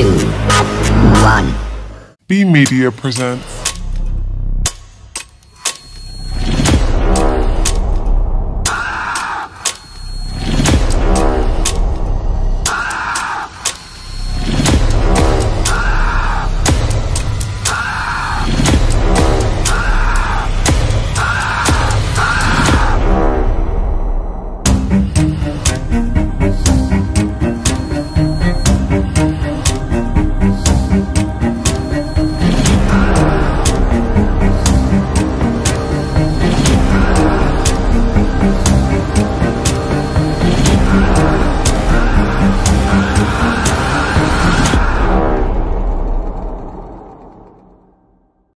2, 1. Bee Media presents.